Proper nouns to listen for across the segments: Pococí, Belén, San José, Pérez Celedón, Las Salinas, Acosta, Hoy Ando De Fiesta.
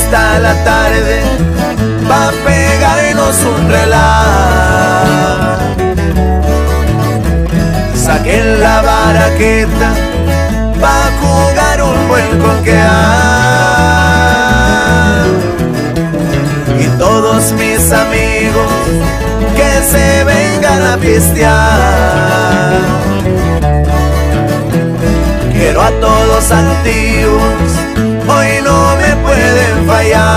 hasta la tarde pa' pegarnos un relajo. Saquen la baraqueta pa' jugar un buen coquear. Y todos mis amigos que se vengan a pistear. Quiero a todos antiguos, hoy no me pueden fallar.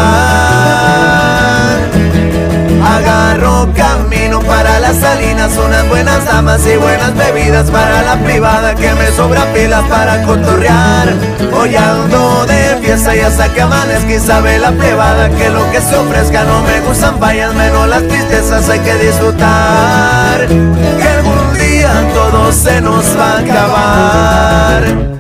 Agarro camino para Las Salinas, unas buenas damas y buenas bebidas para la privada que me sobra pilas para cotorrear. Hoy ando de fiesta y hasta que amanezca y sabe la plebada que lo que se ofrezca no me gustan fallas, menos las tristezas hay que disfrutar. Que algún día todo se nos va a acabar.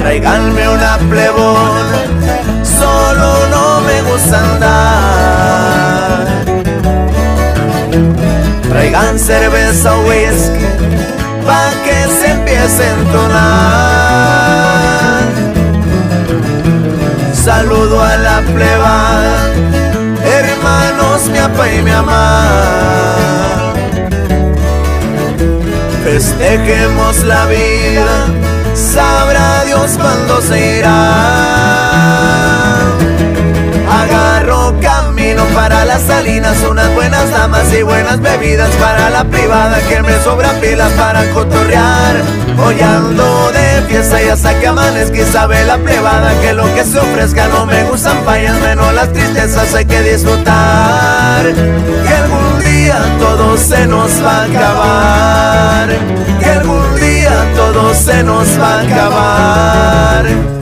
Tráiganme una plebona, solo no me gusta andar. Traigan cerveza o whisky, pa' que se empiece a entonar. Saludo a la plebada, hermanos, mi apá y mi mamá. Festejemos la vida, sabrá Dios cuándo se irá. Agarro camino para Las Salinas, unas buenas damas y buenas bebidas para la privada que me sobra pilas para cotorrear. Hoy ando de fiesta y hasta que amanezca y sabe la privada que lo que se ofrezca no me gustan fallas, menos las tristezas hay que disfrutar. Que algún día todo se nos va a acabar. Que algún día todo se nos va a acabar.